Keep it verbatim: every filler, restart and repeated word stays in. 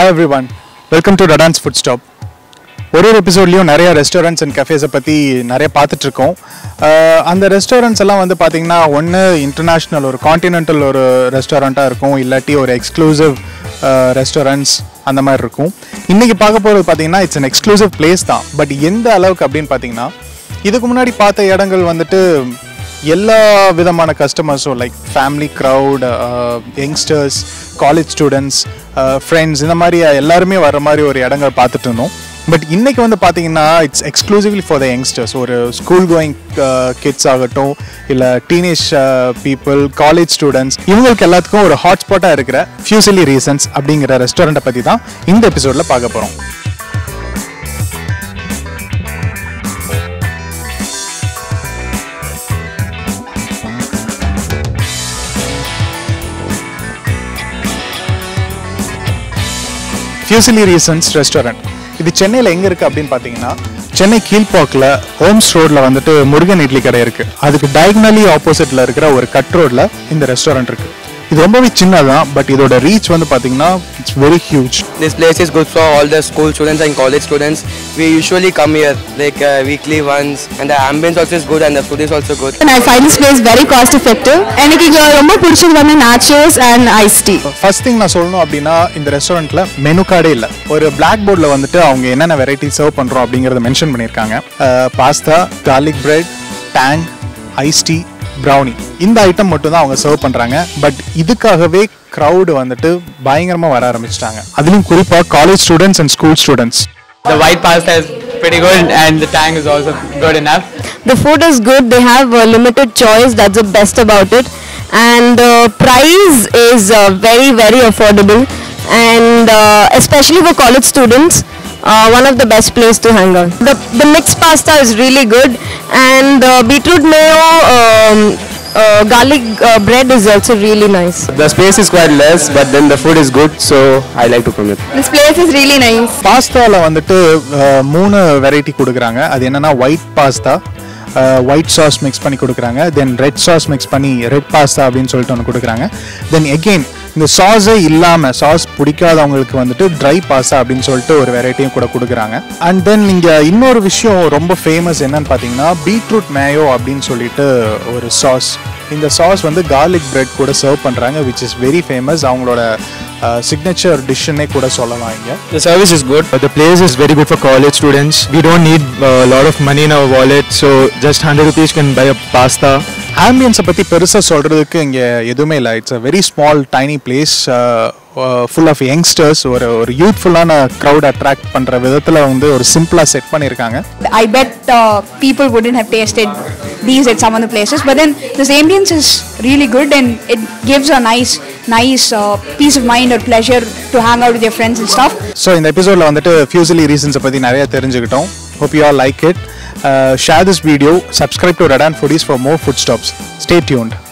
Hi everyone, welcome to Radan's Footstop. In one episode, we have restaurants and cafes. If you look at the restaurants, one international or continental restaurant or exclusive restaurants. It's an exclusive place, but Yella vidamana customers, so like family crowd, uh, youngsters, college students, uh, friends, in mari ellarume varra mari oru edangal paathuttundom. But innekku vandu pathina it's exclusively for the youngsters or school going uh, kids agato illa teenage uh, people, college students. Ivangalukku ellathukkum oru hot spot a irukra Fusilli Reasons abdingra restaurant pathi dhaan indha episode la paaka porom. Fusilli Reasons restaurant. இது சென்னையில் எங்க இருக்கு அப்படினு பாத்தீங்கன்னா Chennai கீழ்பாக்ல Holmes ரோட்ல வந்துட்டு முருகன் இட்லி கடை இருக்கு. அதுக்கு டைகனலி ஆப்போசிட்ல இருக்கிற ஒரு கட் ரோட்ல இந்த ரெஸ்டாரன்ட் இருக்கு. இது ரொம்பவே சின்னதா பட் இதோட ரீச் வந்து பாத்தீங்கன்னா it's very huge. This place is good for all the school students and college students. We usually come here like uh, weekly once and the ambience also is good and the food is also good. And I find this place very cost effective. And it is ரொம்ப பிடிச்சது வந்து nachos and iced tea. First thing நான் சொல்லணும் அப்படினா இந்த ரெஸ்டாரன்ட்ல menu கார்டே இல்ல. ஒரு black boardல வந்துட்டு அவங்க என்னென்ன வெரைட்டி சர்வ் பண்றோம் அப்படிங்கறத மென்ஷன் பண்ணிருக்காங்க. Pasta, garlic bread, tang, iced tea, brownie. இந்த ஐட்டம் மட்டும் தான் அவங்க சர்வ் பண்றாங்க. பட் இதுக்காகவே crowd வந்துட்டு பயங்கரமா வர ஆரம்பிச்சிட்டாங்க. அதுலயும் குறிப்பா college students and school students. The white pasta is pretty good and the tang is also good enough. The food is good, they have a limited choice, that's the best about it. And the price is uh, very very affordable and uh, especially for college students, uh, one of the best place to hang out. The, the mixed pasta is really good and the beetroot mayo, um, Uh, garlic uh, bread is also really nice. The space is quite less, but then the food is good, so I like to come here. This place is really nice. Pasta la vandittu three variety kudukranga. Adu enna na white pasta, uh, white sauce mix panni kudukranga, then red sauce mix panni red pasta appdin solittu onu kudukranga. Then again இந்த சாஸே இல்லாம sauce பிடிக்காதவங்களுக்கு வந்துட்டு try pasta அப்படினு சொல்லிட்டு ஒரு வெரைட்டியும் கூட கொடுக்குறாங்க. And then இங்க இன்னொரு விஷயம் ரொம்ப ஃபேமஸ் என்னன்னு பாத்தீங்கன்னா பீட்ரூட் மேயோ அப்படினு சொல்லிட்டு ஒரு சாஸ். இந்த சாஸ் வந்து garlic bread கூட சர்வ் பண்றாங்க which is very famous. அவங்களோட signature dish னே கூட சொல்லலாம் இங்க. The service is good. The place is very good for college students. We don't need a lot of money in our wallet, so just one hundred rupees can buy a pasta. ஆம்பியன்ஸை பற்றி பெருசாக சொல்கிறதுக்கு இங்கே எதுவுமே இல்லை. It's a very small tiny place, full of youngsters, ஒரு ஒரு யூத்ஃபுல்லான crowd attract பண்ணுற விதத்தில் வந்து ஒரு சிம்பிளாக செட் பண்ணியிருக்காங்க. I bet people wouldn't have tasted these at some other places, but then this ambience is really good and it gives a nice nice uh, peace of mind or pleasure to hang out with your friends and stuff. So in the episode la vandu Fusilli Reasons pathi nariya therinjukittom. Hope you all like it. Uh, share this video, subscribe to Radaan Foodies for more food stops. Stay tuned.